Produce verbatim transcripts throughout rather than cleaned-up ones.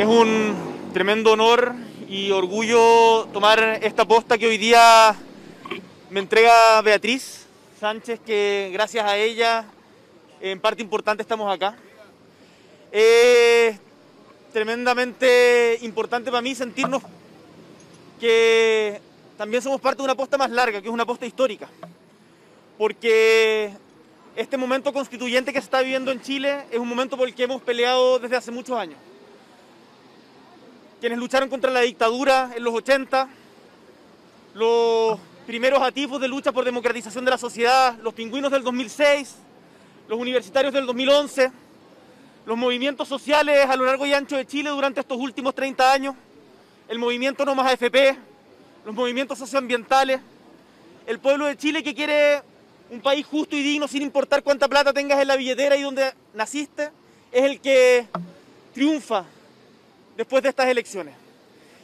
Es un tremendo honor y orgullo tomar esta posta que hoy día me entrega Beatriz Sánchez, que gracias a ella en parte importante estamos acá. Es tremendamente importante para mí sentirnos que también somos parte de una posta más larga, que es una posta histórica, porque este momento constituyente que se está viviendo en Chile es un momento por el que hemos peleado desde hace muchos años. Quienes lucharon contra la dictadura en los ochenta, los primeros atisbos de lucha por democratización de la sociedad, los pingüinos del dos mil seis, los universitarios del dos mil once, los movimientos sociales a lo largo y ancho de Chile durante estos últimos treinta años, el movimiento No Más A F P, los movimientos socioambientales, el pueblo de Chile que quiere un país justo y digno sin importar cuánta plata tengas en la billetera y donde naciste, es el que triunfa después de estas elecciones.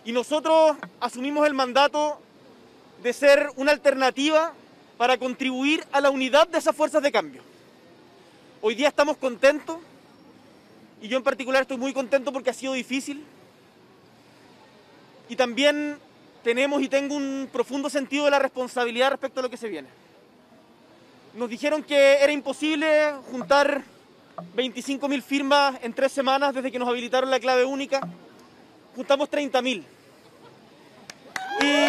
Y nosotros asumimos el mandato de ser una alternativa para contribuir a la unidad de esas fuerzas de cambio. Hoy día estamos contentos, y yo en particular estoy muy contento porque ha sido difícil. Y también tenemos y tengo un profundo sentido de la responsabilidad respecto a lo que se viene. Nos dijeron que era imposible juntar veinticinco mil firmas en tres semanas desde que nos habilitaron la clave única. Juntamos treinta mil. Y,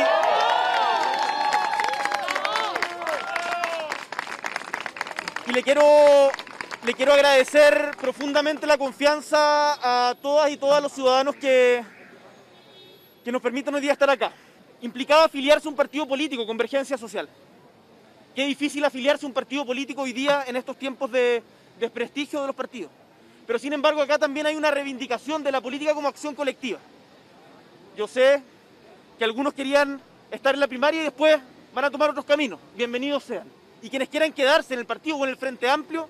y le quiero... Le quiero agradecer profundamente la confianza a todas y todos los ciudadanos que, que nos permiten hoy día estar acá. Implicaba afiliarse a un partido político, Convergencia Social. Qué difícil afiliarse a un partido político hoy día en estos tiempos de desprestigio de los partidos. Pero sin embargo acá también hay una reivindicación de la política como acción colectiva. Yo sé que algunos querían estar en la primaria y después van a tomar otros caminos. Bienvenidos sean. Y quienes quieran quedarse en el partido o en el Frente Amplio,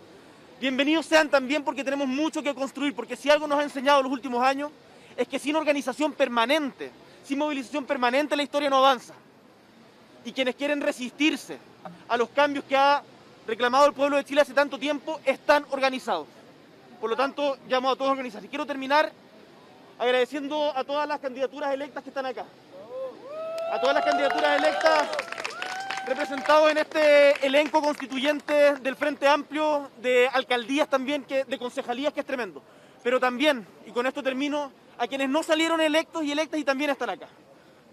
bienvenidos sean también, porque tenemos mucho que construir, porque si algo nos ha enseñado en los últimos años es que sin organización permanente, sin movilización permanente, la historia no avanza. Y quienes quieren resistirse a los cambios que ha reclamado el pueblo de Chile hace tanto tiempo están organizados. Por lo tanto, llamo a todos a organizarse. Quiero terminar agradeciendo a todas las candidaturas electas que están acá. A todas las candidaturas electas representados en este elenco constituyente del Frente Amplio, de alcaldías también, que, de concejalías, que es tremendo. Pero también, y con esto termino, a quienes no salieron electos y electas y también están acá.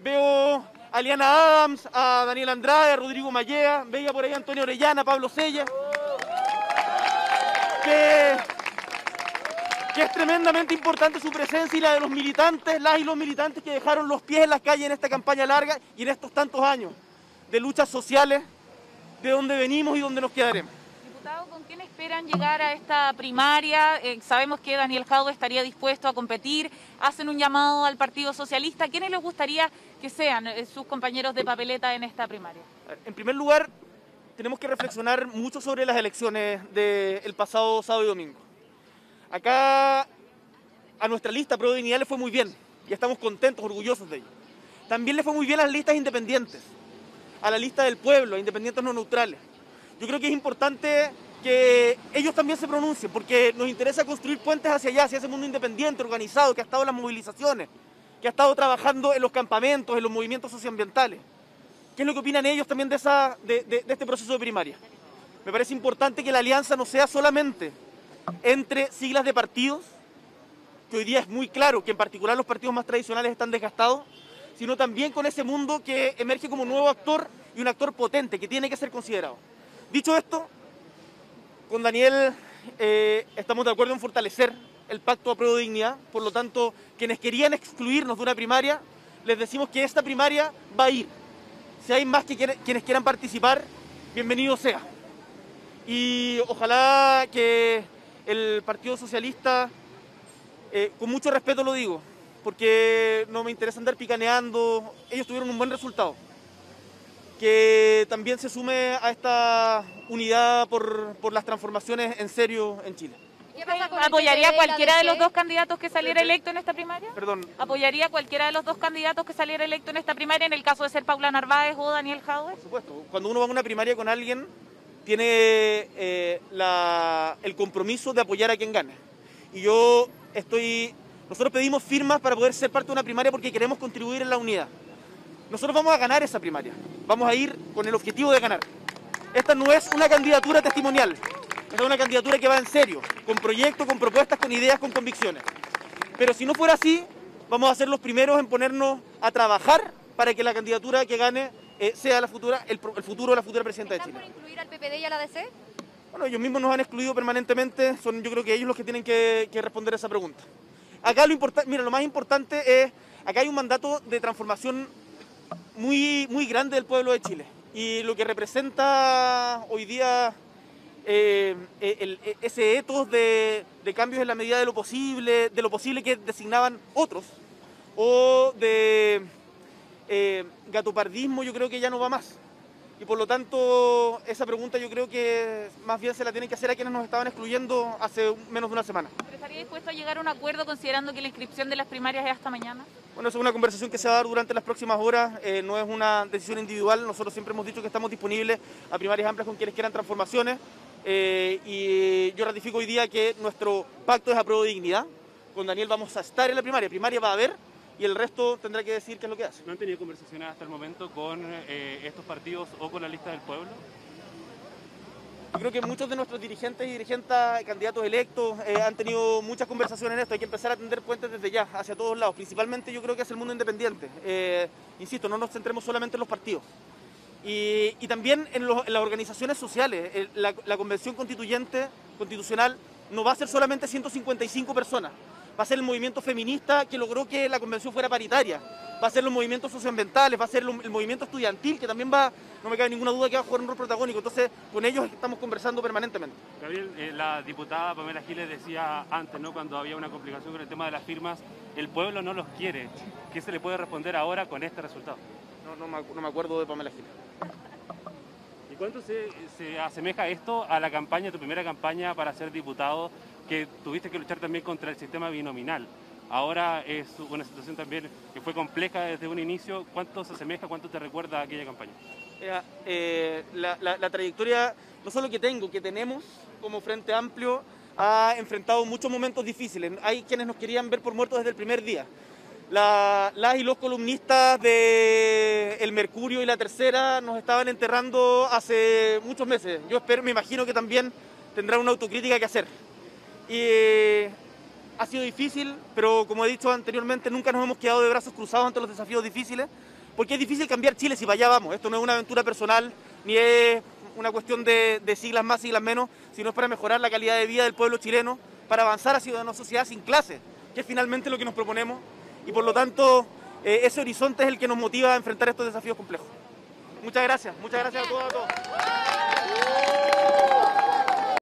Veo a Eliana Adams, a Daniel Andrade, a Rodrigo Mallea, veía por ahí a Antonio Orellana, a Pablo Sella, que, que es tremendamente importante su presencia y la de los militantes, las y los militantes que dejaron los pies en las calles en esta campaña larga y en estos tantos años de luchas sociales, de donde venimos y donde nos quedaremos. Diputado, ¿con quién esperan llegar a esta primaria? Eh, sabemos que Daniel Jadue estaría dispuesto a competir, hacen un llamado al Partido Socialista. ¿Quiénes les gustaría que sean eh, sus compañeros de papeleta en esta primaria? En primer lugar, tenemos que reflexionar mucho sobre las elecciones del pasado sábado y domingo. Acá a nuestra lista Pro Dignidad le fue muy bien, y estamos contentos, orgullosos de ello. También le fue muy bien a las listas independientes, a la lista del pueblo, a independientes no neutrales. Yo creo que es importante que ellos también se pronuncien, porque nos interesa construir puentes hacia allá, hacia ese mundo independiente, organizado, que ha estado en las movilizaciones, que ha estado trabajando en los campamentos, en los movimientos socioambientales. ¿Qué es lo que opinan ellos también de, esa, de, de, de este proceso de primaria? Me parece importante que la alianza no sea solamente entre siglas de partidos, que hoy día es muy claro que en particular los partidos más tradicionales están desgastados, sino también con ese mundo que emerge como nuevo actor y un actor potente que tiene que ser considerado. Dicho esto, con Daniel eh, estamos de acuerdo en fortalecer el pacto Apruebo Dignidad, por lo tanto, quienes querían excluirnos de una primaria, les decimos que esta primaria va a ir. Si hay más que quiere, quienes quieran participar, bienvenido sea. Y ojalá que el Partido Socialista, eh, con mucho respeto lo digo, porque no me interesa andar picaneando, ellos tuvieron un buen resultado, que también se sume a esta unidad por, por las transformaciones en serio en Chile. ¿Apoyaría a cualquiera de los dos candidatos que saliera electo en esta primaria? Perdón. ¿Apoyaría a cualquiera de los dos candidatos que saliera electo en esta primaria en el caso de ser Paula Narváez o Daniel Jadue? Por supuesto, cuando uno va a una primaria con alguien, tiene eh, la, el compromiso de apoyar a quien gane. Y yo estoy Nosotros pedimos firmas para poder ser parte de una primaria porque queremos contribuir en la unidad. Nosotros vamos a ganar esa primaria, vamos a ir con el objetivo de ganar. Esta no es una candidatura testimonial, esta es una candidatura que va en serio, con proyectos, con propuestas, con ideas, con convicciones. Pero si no fuera así, vamos a ser los primeros en ponernos a trabajar para que la candidatura que gane eh, sea la futura, el, el futuro de la futura presidenta de Chile. ¿Están por incluir al P P D y a la A D C? Bueno, ellos mismos nos han excluido permanentemente, son yo creo que ellos los que tienen que, que responder a esa pregunta. Acá lo importante, mira, lo más importante es, acá hay un mandato de transformación muy, muy grande del pueblo de Chile. Y lo que representa hoy día eh, el, el, ese ethos de, de cambios en la medida de lo posible, de lo posible que designaban otros, o de eh, gatopardismo, yo creo que ya no va más. Y por lo tanto, esa pregunta yo creo que más bien se la tienen que hacer a quienes nos estaban excluyendo hace menos de una semana. ¿Pero estaría dispuesto a llegar a un acuerdo considerando que la inscripción de las primarias es hasta mañana? Bueno, eso es una conversación que se va a dar durante las próximas horas, eh, no es una decisión individual, nosotros siempre hemos dicho que estamos disponibles a primarias amplias con quienes quieran transformaciones eh, y yo ratifico hoy día que nuestro pacto es Apruebo Dignidad, con Daniel vamos a estar en la primaria, primaria va a haber y el resto tendrá que decir qué es lo que hace. ¿No han tenido conversaciones hasta el momento con eh, estos partidos o con la lista del pueblo? Yo creo que muchos de nuestros dirigentes y dirigentas, candidatos electos, eh, han tenido muchas conversaciones en esto. Hay que empezar a tender puentes desde ya, hacia todos lados. Principalmente yo creo que hacia el mundo independiente. Eh, insisto, no nos centremos solamente en los partidos. Y, y también en, los, en las organizaciones sociales. El, la, la convención constituyente, constitucional, no va a ser solamente ciento cincuenta y cinco personas. Va a ser el movimiento feminista que logró que la convención fuera paritaria. Va a ser los movimientos socioambientales, va a ser el movimiento estudiantil, que también va, no me cabe ninguna duda que va a jugar un rol protagónico. Entonces, con ellos estamos conversando permanentemente. Gabriel, eh, la diputada Pamela Jiles decía antes, ¿no?, cuando había una complicación con el tema de las firmas, el pueblo no los quiere. ¿Qué se le puede responder ahora con este resultado? No, no, me, no me acuerdo de Pamela Jiles. ¿Y cuánto se, se asemeja esto a la campaña, tu primera campaña para ser diputado, que tuviste que luchar también contra el sistema binominal? Ahora es una situación también que fue compleja desde un inicio. ¿Cuánto se asemeja, cuánto te recuerda a aquella campaña? Eh, eh, la, la, la trayectoria, no solo que tengo, que tenemos como Frente Amplio, ha enfrentado muchos momentos difíciles. Hay quienes nos querían ver por muertos desde el primer día. La, las y los columnistas de El Mercurio y La Tercera nos estaban enterrando hace muchos meses. Yo espero, me imagino que también tendrán una autocrítica que hacer. Y eh, ha sido difícil, pero como he dicho anteriormente, nunca nos hemos quedado de brazos cruzados ante los desafíos difíciles, porque es difícil cambiar Chile si para allá vamos. Esto no es una aventura personal, ni es una cuestión de, de siglas más, siglas menos, sino es para mejorar la calidad de vida del pueblo chileno, para avanzar hacia una sociedad sin clases, que es finalmente lo que nos proponemos, y por lo tanto, eh, ese horizonte es el que nos motiva a enfrentar estos desafíos complejos. Muchas gracias, muchas gracias a todos. A todos.